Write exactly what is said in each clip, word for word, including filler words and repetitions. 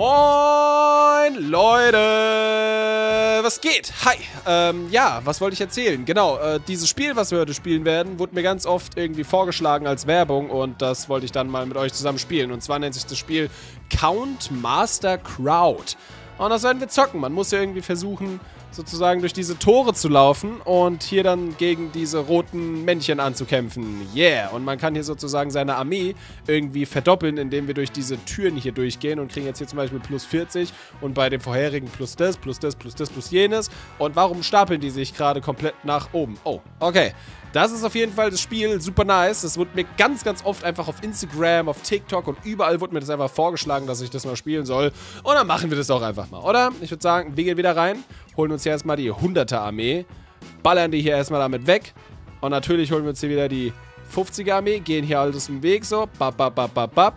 Moin Leute, was geht? Hi, ähm, ja, was wollte ich erzählen? Genau, äh, dieses Spiel, was wir heute spielen werden, wurde mir ganz oft irgendwie vorgeschlagen als Werbung und das wollte ich dann mal mit euch zusammen spielen. Und zwar nennt sich das Spiel Count Master Crowd. Und das werden wir zocken. Man muss ja irgendwie versuchen, sozusagen durch diese Tore zu laufen und hier dann gegen diese roten Männchen anzukämpfen. Yeah! Und man kann hier sozusagen seine Armee irgendwie verdoppeln, indem wir durch diese Türen hier durchgehen und kriegen jetzt hier zum Beispiel plus vierzig und bei dem vorherigen plus das, plus das, plus das, plus jenes. Und warum stapeln die sich gerade komplett nach oben? Oh, okay. Das ist auf jeden Fall das Spiel, super nice. Das wurde mir ganz, ganz oft einfach auf Instagram, auf TikTok und überall wurde mir das einfach vorgeschlagen, dass ich das mal spielen soll. Und dann machen wir das auch einfach mal, oder? Ich würde sagen, wir gehen wieder rein, holen uns hier erstmal die hunderter-Armee, ballern die hier erstmal damit weg. Und natürlich holen wir uns hier wieder die fünfziger-Armee, gehen hier alles im Weg so. Bap, bap, bap, bap, bap.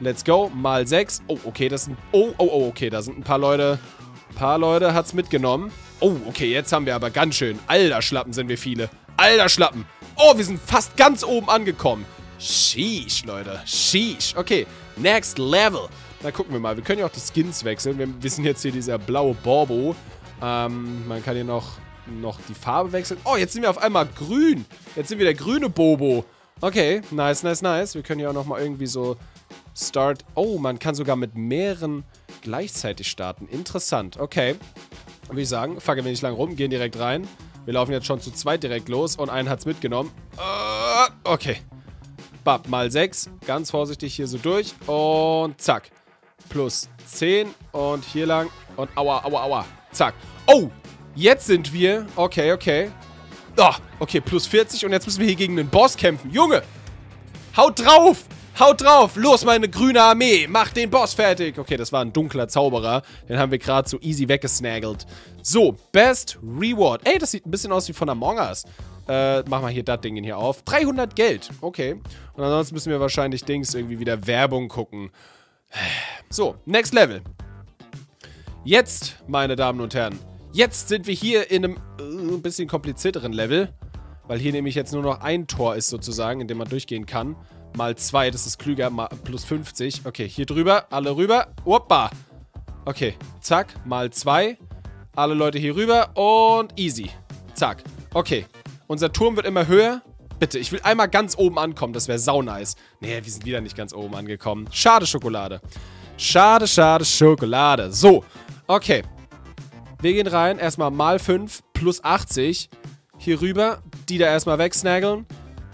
Let's go, mal sechs. Oh, okay, das sind... Oh, oh, oh, okay, da sind ein paar Leute... Ein paar Leute hat's mitgenommen. Oh, okay, jetzt haben wir aber ganz schön... Alter Schlappen sind wir viele. Alter Schlappen. Oh, wir sind fast ganz oben angekommen. Sheesh, Leute. Sheesh. Okay, next level. Na, gucken wir mal. Wir können ja auch die Skins wechseln. Wir wissen jetzt hier dieser blaue Borbo. Ähm, man kann hier noch, noch die Farbe wechseln. Oh, jetzt sind wir auf einmal grün. Jetzt sind wir der grüne Bobo. Okay, nice, nice, nice. Wir können hier auch nochmal irgendwie so start... Oh, man kann sogar mit mehreren gleichzeitig starten. Interessant. Okay. Würde ich sagen, fangen wir nicht lang rum, gehen direkt rein. Wir laufen jetzt schon zu zweit direkt los und einen hat's mitgenommen. Uh, okay. Bap, mal sechs. Ganz vorsichtig hier so durch. Und zack. plus zehn. Und hier lang. Und aua, aua, aua. Zack. Oh, jetzt sind wir. Okay, okay. Oh, okay, plus vierzig. Und jetzt müssen wir hier gegen den Boss kämpfen. Junge, haut drauf. Haut drauf. Los, meine grüne Armee. Macht den Boss fertig. Okay, das war ein dunkler Zauberer. Den haben wir gerade so easy weggesnaggelt. So, Best Reward. Ey, das sieht ein bisschen aus wie von Among Us. Äh, mach mal hier das Ding hier auf. dreihundert Geld. Okay. Und ansonsten müssen wir wahrscheinlich Dings irgendwie wieder Werbung gucken. So, next level. Jetzt, meine Damen und Herren, jetzt sind wir hier in einem äh, ein bisschen komplizierteren Level, weil hier nämlich jetzt nur noch ein Tor ist sozusagen, in dem man durchgehen kann. mal zwei, das ist klüger, mal plus fünfzig. Okay, hier drüber, alle rüber. Hoppa. Okay, zack, mal zwei. Alle Leute hier rüber und easy. Zack, okay. Unser Turm wird immer höher. Bitte, ich will einmal ganz oben ankommen, das wäre sau nice. Nee, wir sind wieder nicht ganz oben angekommen. Schade, Schokolade. Schade, schade, Schokolade. So, okay. Wir gehen rein, erstmal mal fünf, plus achtzig. Hier rüber, die da erstmal wegsnaggeln.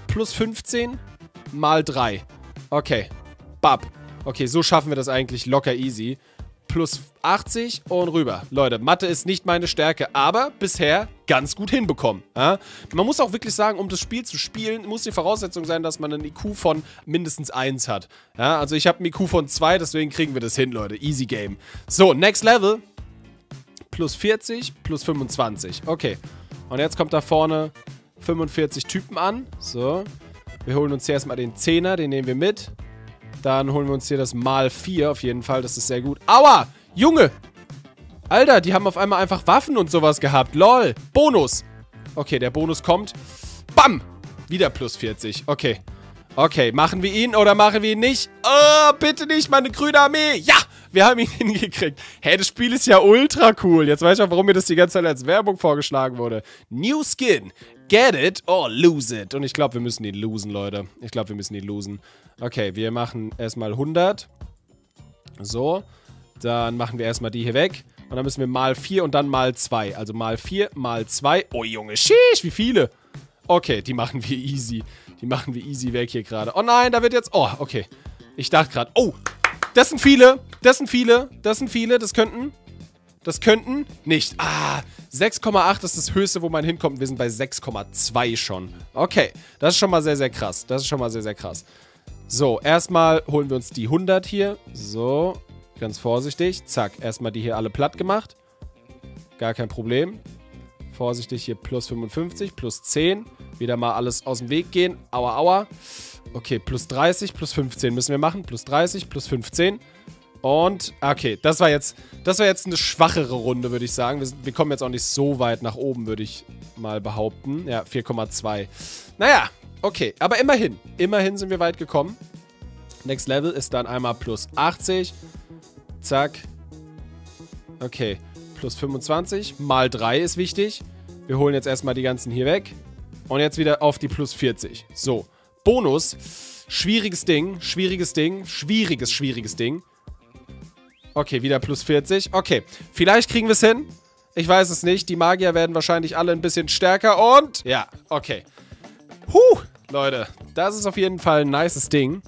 plus fünfzehn, mal drei. Okay, bap. Okay, so schaffen wir das eigentlich locker easy. plus achtzig und rüber. Leute, Mathe ist nicht meine Stärke, aber bisher ganz gut hinbekommen. Ja? Man muss auch wirklich sagen, um das Spiel zu spielen, muss die Voraussetzung sein, dass man einen I Q von mindestens eins hat. Ja? Also ich habe einen I Q von zwei, deswegen kriegen wir das hin, Leute. Easy Game. So, next level. plus vierzig, plus fünfundzwanzig. Okay. Und jetzt kommt da vorne fünfundvierzig Typen an. So. Wir holen uns hier erstmal den Zehner, den nehmen wir mit. Dann holen wir uns hier das mal vier auf jeden Fall. Das ist sehr gut. Aua! Junge! Alter, die haben auf einmal einfach Waffen und sowas gehabt. Lol. Bonus. Okay, der Bonus kommt. Bam! Wieder plus vierzig. Okay. Okay, machen wir ihn oder machen wir ihn nicht? Oh, bitte nicht, meine grüne Armee. Ja! Wir haben ihn hingekriegt. Hey, das Spiel ist ja ultra cool. Jetzt weiß ich auch, warum mir das die ganze Zeit als Werbung vorgeschlagen wurde. New Skin. Get it or lose it. Und ich glaube, wir müssen ihn losen, Leute. Ich glaube, wir müssen ihn losen. Okay, wir machen erstmal hundert. So. Dann machen wir erstmal die hier weg. Und dann müssen wir mal vier und dann mal zwei. Also mal vier, mal zwei. Oh, Junge, sheesh, wie viele. Okay, die machen wir easy. Die machen wir easy weg hier gerade. Oh nein, da wird jetzt... Oh, okay. Ich dachte gerade... Oh, das sind viele. Das sind viele, das sind viele, das könnten, das könnten nicht. Ah, sechs Komma acht ist das Höchste, wo man hinkommt. Wir sind bei sechs Komma zwei schon. Okay, das ist schon mal sehr, sehr krass. Das ist schon mal sehr, sehr krass. So, erstmal holen wir uns die hundert hier. So, ganz vorsichtig. Zack, erstmal die hier alle platt gemacht. Gar kein Problem. Vorsichtig hier plus fünfundfünfzig, plus zehn. Wieder mal alles aus dem Weg gehen. Aua, aua. Okay, plus dreißig, plus fünfzehn müssen wir machen. plus dreißig, plus fünfzehn. Und, okay, das war jetzt, das war jetzt eine schwachere Runde, würde ich sagen. Wir, wir kommen jetzt auch nicht so weit nach oben, würde ich mal behaupten. Ja, vier Komma zwei. Naja, okay, aber immerhin. Immerhin sind wir weit gekommen. Next Level ist dann einmal plus achtzig. Zack. Okay. Plus fünfundzwanzig. Mal drei ist wichtig. Wir holen jetzt erstmal die ganzen hier weg. Und jetzt wieder auf die plus vierzig. So. Bonus. Schwieriges Ding. Schwieriges Ding. Schwieriges, schwieriges Ding. Okay, wieder plus vierzig. Okay. Vielleicht kriegen wir es hin. Ich weiß es nicht. Die Magier werden wahrscheinlich alle ein bisschen stärker. Und... ja, okay. Huh, Leute. Das ist auf jeden Fall ein nices Ding.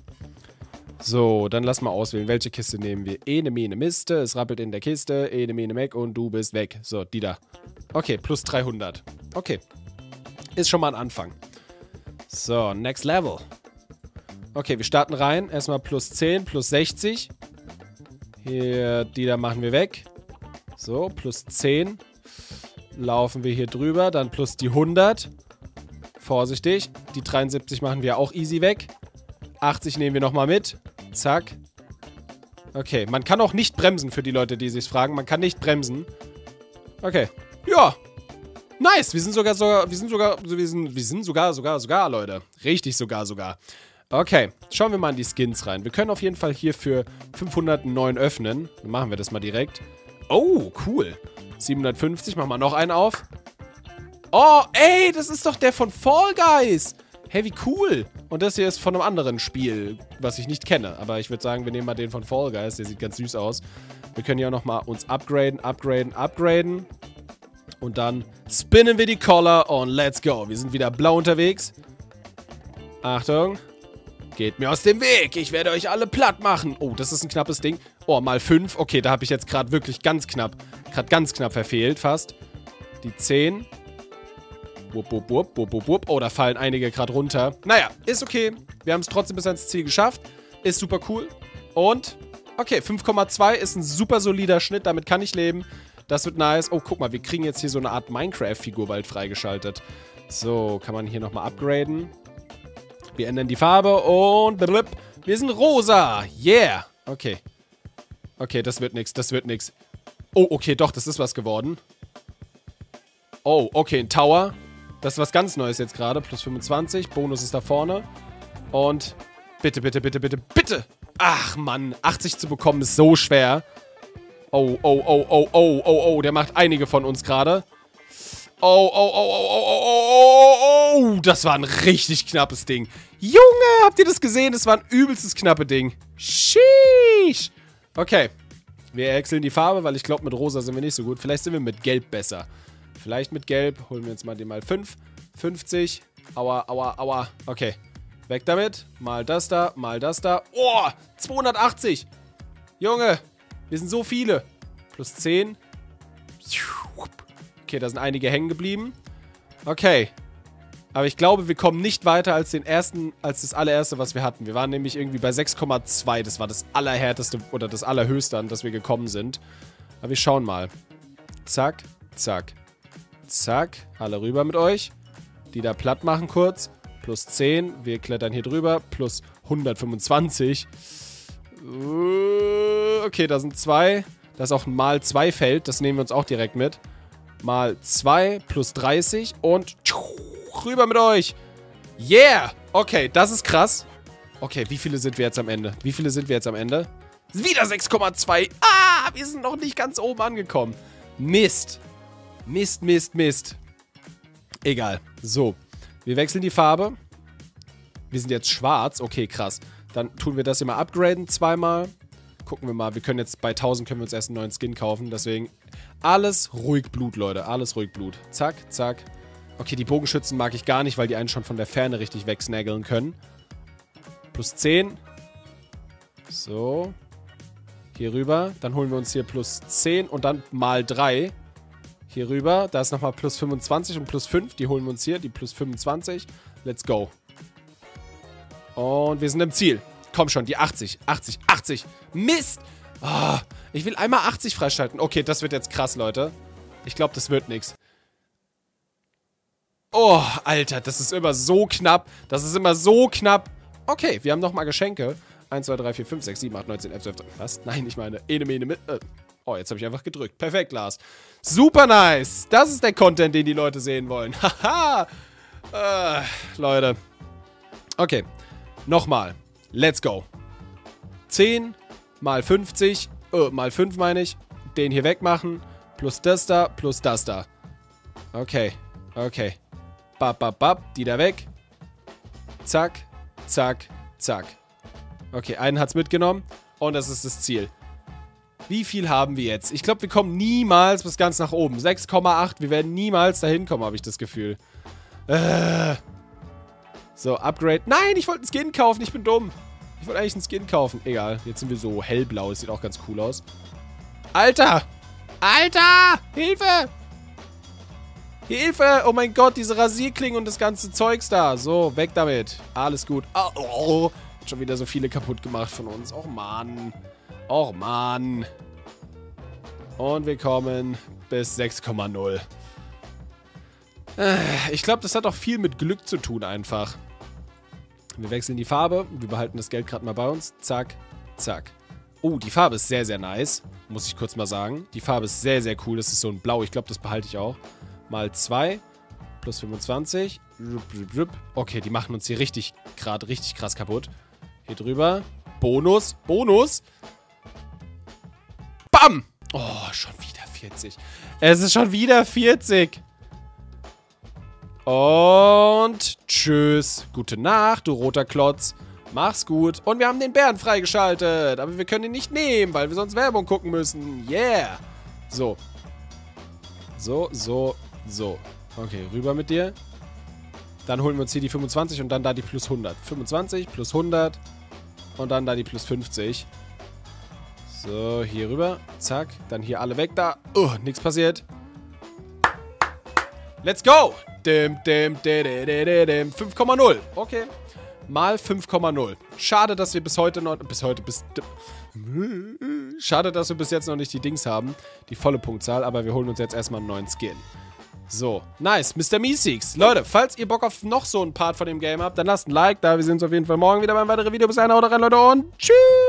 So, dann lass mal auswählen. Welche Kiste nehmen wir? Ene, mene, miste. Es rappelt in der Kiste. Ene, mene, meck. Und du bist weg. So, die da. Okay, plus dreihundert. Okay. Ist schon mal ein Anfang. So, next level. Okay, wir starten rein. Erstmal plus zehn, plus sechzig. Hier, die da machen wir weg. So, plus zehn. Laufen wir hier drüber. Dann plus die hundert. Vorsichtig. Die dreiundsiebzig machen wir auch easy weg. achtzig nehmen wir nochmal mit. Zack. Okay, man kann auch nicht bremsen für die Leute, die sich fragen. Man kann nicht bremsen. Okay. Ja. Nice. Wir sind sogar, sogar, wir sind sogar, wir sind, wir sind sogar, sogar, sogar, Leute. Richtig sogar, sogar. Okay. Schauen wir mal in die Skins rein. Wir können auf jeden Fall hier für fünfhundertneun öffnen. Dann machen wir das mal direkt. Oh, cool. siebenhundertfünfzig. Machen wir noch einen auf. Oh, ey, das ist doch der von Fall Guys. Hey, wie cool. Und das hier ist von einem anderen Spiel, was ich nicht kenne. Aber ich würde sagen, wir nehmen mal den von Fall Guys. Der sieht ganz süß aus. Wir können ja auch nochmal uns upgraden, upgraden, upgraden. Und dann spinnen wir die Collar und let's go. Wir sind wieder blau unterwegs. Achtung. Geht mir aus dem Weg. Ich werde euch alle platt machen. Oh, das ist ein knappes Ding. Oh, mal fünf. Okay, da habe ich jetzt gerade wirklich ganz knapp, gerade ganz knapp verfehlt fast. Die zehn. Wupp, wupp, wupp, wupp, wupp. Oh, da fallen einige gerade runter. Naja, ist okay. Wir haben es trotzdem bis ans Ziel geschafft. Ist super cool. Und, okay, fünf Komma zwei ist ein super solider Schnitt. Damit kann ich leben. Das wird nice. Oh, guck mal, wir kriegen jetzt hier so eine Art Minecraft-Figur bald freigeschaltet. So, kann man hier nochmal upgraden. Wir ändern die Farbe und blip. Wir sind rosa. Yeah. Okay. Okay, das wird nix, das wird nix. Oh, okay, doch, das ist was geworden. Oh, okay, ein Tower. Das ist was ganz Neues jetzt gerade. Plus fünfundzwanzig. Bonus ist da vorne. Und bitte, bitte, bitte, bitte, bitte. Ach, Mann. achtzig zu bekommen ist so schwer. Oh, oh, oh, oh, oh, oh, oh. Der macht einige von uns gerade. Oh, oh, oh, oh, oh, oh, oh, oh. Das war ein richtig knappes Ding. Junge, habt ihr das gesehen? Das war ein übelstes knappe Ding. Sheesh. Okay. Wir wechseln die Farbe, weil ich glaube, mit rosa sind wir nicht so gut. Vielleicht sind wir mit gelb besser. Vielleicht mit Gelb. Holen wir uns mal den mal fünf. fünfzig. Aua, aua, aua. Okay. Weg damit. Mal das da, mal das da. Oh, zweihundertachtzig. Junge, wir sind so viele. Plus zehn. Okay, da sind einige hängen geblieben. Okay. Aber ich glaube, wir kommen nicht weiter als den ersten, als das allererste, was wir hatten. Wir waren nämlich irgendwie bei sechs Komma zwei. Das war das allerhärteste oder das allerhöchste, an das wir gekommen sind. Aber wir schauen mal. Zack, zack. Zack, alle rüber mit euch. Die da platt machen kurz. Plus zehn, wir klettern hier drüber. Plus hundertfünfundzwanzig. Okay, da sind zwei. Da ist auch ein mal zwei Feld, das nehmen wir uns auch direkt mit. Mal zwei, plus dreißig und rüber mit euch. Yeah! Okay, das ist krass. Okay, wie viele sind wir jetzt am Ende? Wie viele sind wir jetzt am Ende? Wieder sechs Komma zwei. Ah, wir sind noch nicht ganz oben angekommen. Mist. Mist, Mist, Mist. Egal. So. Wir wechseln die Farbe. Wir sind jetzt schwarz. Okay, krass. Dann tun wir das hier mal upgraden zweimal. Gucken wir mal. Wir können jetzt bei tausend können wir uns erst einen neuen Skin kaufen. Deswegen alles ruhig Blut, Leute. Alles ruhig Blut. Zack, zack. Okay, die Bogenschützen mag ich gar nicht, weil die einen schon von der Ferne richtig wegsnaggeln können. Plus zehn. So. Hier rüber. Dann holen wir uns hier plus zehn und dann mal drei. Hier rüber, da ist nochmal plus fünfundzwanzig und plus fünf. Die holen wir uns hier, die plus fünfundzwanzig. Let's go. Und wir sind im Ziel. Komm schon, die achtzig, achtzig, achtzig. Mist! Oh, ich will einmal achtzig freischalten. Okay, das wird jetzt krass, Leute. Ich glaube, das wird nichts. Oh, Alter, das ist immer so knapp. Das ist immer so knapp. Okay, wir haben nochmal Geschenke. eins, zwei, drei, vier, fünf, sechs, sieben, acht, neun, zehn, elf, zwölf, dreizehn. Was? Nein, ich meine, ene, mene, mit... Äh. Oh, jetzt habe ich einfach gedrückt. Perfekt, Lars. Super nice. Das ist der Content, den die Leute sehen wollen. Haha. äh, Leute. Okay. Nochmal. Let's go. zehn mal fünfzig. äh, mal fünf meine ich. Den hier wegmachen. Plus das da, plus das da. Okay, okay. Bap, bap, bap. Die da weg. Zack, zack, zack. Okay, einen hat's mitgenommen. Und das ist das Ziel. Wie viel haben wir jetzt? Ich glaube, wir kommen niemals bis ganz nach oben. sechs Komma acht. Wir werden niemals dahin kommen, habe ich das Gefühl. Äh. So, Upgrade. Nein, ich wollte einen Skin kaufen. Ich bin dumm. Ich wollte eigentlich einen Skin kaufen. Egal, jetzt sind wir so hellblau. Das sieht auch ganz cool aus. Alter! Alter! Hilfe! Hilfe! Oh mein Gott, diese Rasierklingen und das ganze Zeugs da. So, weg damit. Alles gut. Oh, oh, oh. Schon wieder so viele kaputt gemacht von uns. Och Mann. Och Mann. Und wir kommen bis sechs Komma null. Ich glaube, das hat auch viel mit Glück zu tun einfach. Wir wechseln die Farbe. Wir behalten das Geld gerade mal bei uns. Zack, zack. Oh, die Farbe ist sehr, sehr nice. Muss ich kurz mal sagen. Die Farbe ist sehr, sehr cool. Das ist so ein Blau. Ich glaube, das behalte ich auch. Mal zwei. Plus fünfundzwanzig. Okay, die machen uns hier richtig gerade richtig krass kaputt. Hier drüber. Bonus. Bonus. Bam. Oh, schon wieder vierzig. Es ist schon wieder vierzig. Und tschüss. Gute Nacht, du roter Klotz. Mach's gut. Und wir haben den Bären freigeschaltet. Aber wir können ihn nicht nehmen, weil wir sonst Werbung gucken müssen. Yeah. So. So, so, so. Okay, rüber mit dir. Dann holen wir uns hier die fünfundzwanzig und dann da die plus hundert. fünfundzwanzig plus hundert. Und dann da die plus fünfzig. So, hier rüber. Zack. Dann hier alle weg da. Oh, nichts passiert. Let's go. Dim, dim, dim, dim, dim, dim. fünf Komma null. Okay. Mal fünf Komma null. Schade, dass wir bis heute noch... Bis heute, bis... Schade, dass wir bis jetzt noch nicht die Dings haben. Die volle Punktzahl. Aber wir holen uns jetzt erstmal einen neuen Skin. So, nice. Mister Meeseeks. Leute, falls ihr Bock auf noch so einen Part von dem Game habt, dann lasst ein Like da. Wir sehen uns auf jeden Fall morgen wieder beim weiteren Video. Bis dahin, haut rein, Leute, und tschüss.